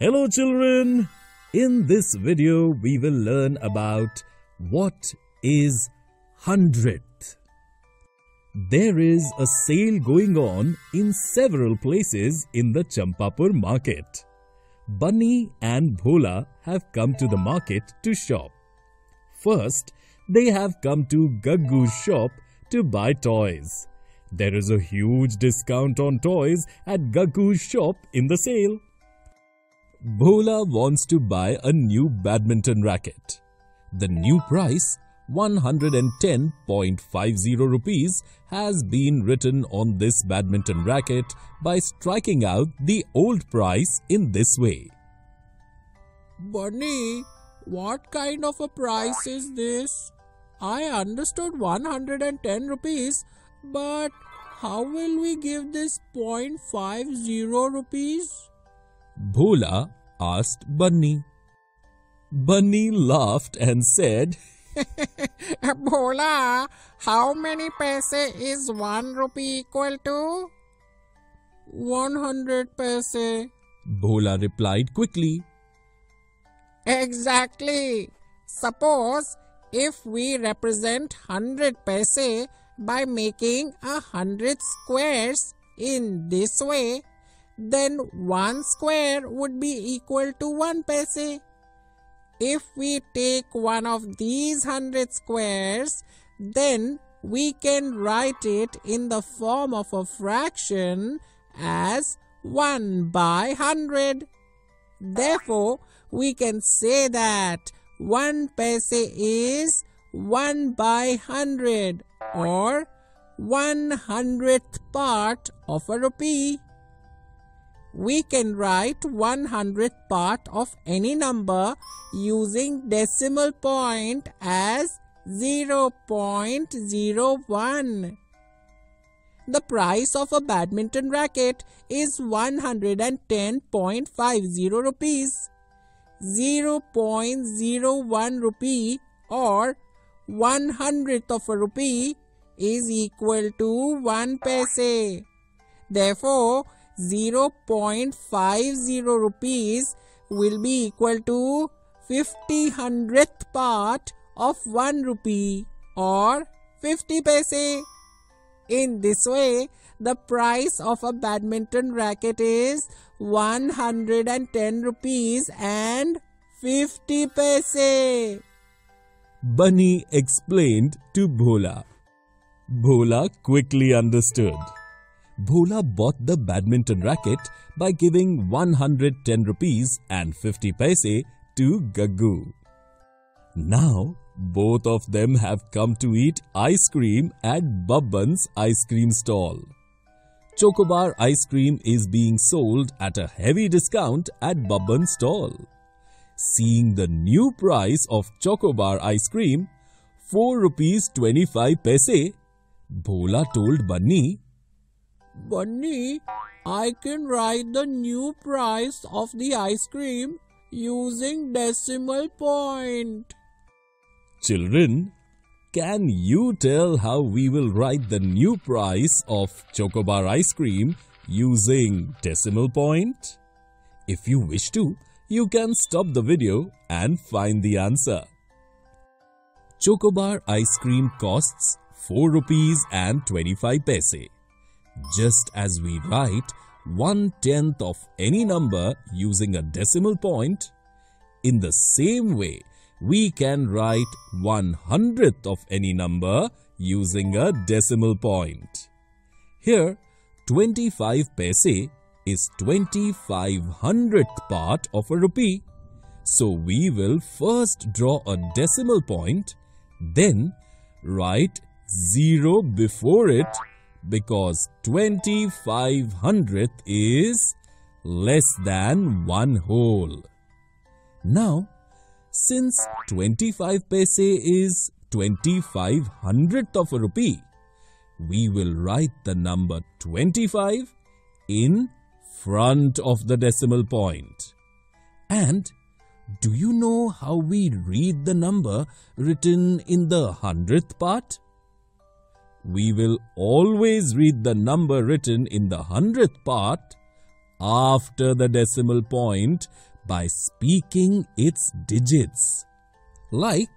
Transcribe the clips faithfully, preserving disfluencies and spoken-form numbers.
Hello children, in this video we will learn about what is hundredth. There is a sale going on in several places in the Champapur market. Bunny and Bhola have come to the market to shop. First, they have come to Gaggu's shop to buy toys. There is a huge discount on toys at Gaggu's shop in the sale. Bhola wants to buy a new badminton racket. The new price, one hundred ten point five zero rupees, has been written on this badminton racket by striking out the old price in this way. Bunny, what kind of a price is this? I understood one hundred ten rupees, but how will we give this zero point five zero rupees? Bhola asked Bunny. Bunny laughed and said, Bhola, how many paise is one rupee equal to? one hundred paise, Bhola replied quickly. Exactly. Suppose if we represent one hundred paise by making a hundred squares in this way, then one square would be equal to one paise. If we take one of these hundred squares, then we can write it in the form of a fraction as one by one hundred. Therefore, we can say that one paise is one by one hundred or one hundredth part of a rupee. We can write one hundredth part of any number using decimal point as zero point zero one. The price of a badminton racket is one hundred ten point five zero rupees. zero point zero one rupee or one hundredth of a rupee is equal to one paise. Therefore, zero point five zero rupees will be equal to fifty hundredth part of one rupee or fifty paise. In this way, the price of a badminton racket is one hundred ten rupees and fifty paise. Bunny explained to Bhola. Bhola quickly understood. Bhola bought the badminton racket by giving one hundred ten rupees and fifty paise to Gaggu. Now, both of them have come to eat ice cream at Babban's ice cream stall. Chocobar ice cream is being sold at a heavy discount at Babban's stall. Seeing the new price of Chocobar ice cream, four rupees twenty-five paise, Bhola told Bunny, Bunny, I can write the new price of the ice cream using decimal point. Children, can you tell how we will write the new price of Chocobar ice cream using decimal point? If you wish to, you can stop the video and find the answer. Chocobar ice cream costs four rupees and twenty-five paise. Just as we write one tenth of any number using a decimal point, in the same way, we can write one hundredth of any number using a decimal point. Here, twenty-five paise is twenty-five hundredth part of a rupee. So we will first draw a decimal point, then write zero before it, because twenty-five hundredth is less than one whole. Now, since twenty-five paise is twenty-five hundredth of a rupee, we will write the number twenty-five in front of the decimal point. And do you know how we read the number written in the hundredth part? We will always read the number written in the hundredth part after the decimal point by speaking its digits. Like,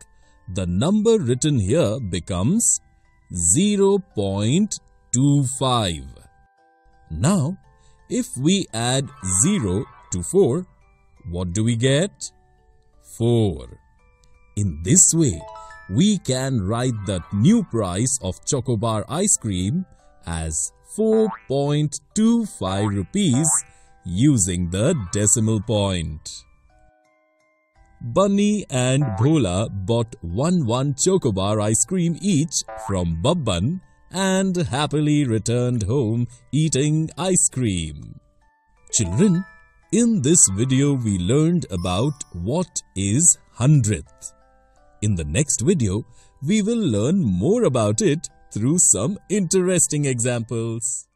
the number written here becomes zero point two five. Now, if we add zero to four, what do we get? four. In this way, we can write the new price of Chocobar ice cream as four point two five rupees using the decimal point. Bunny and Bhola bought one one Chocobar ice cream each from Babban and happily returned home eating ice cream. Children, in this video we learned about what is hundredth. In the next video, we will learn more about it through some interesting examples.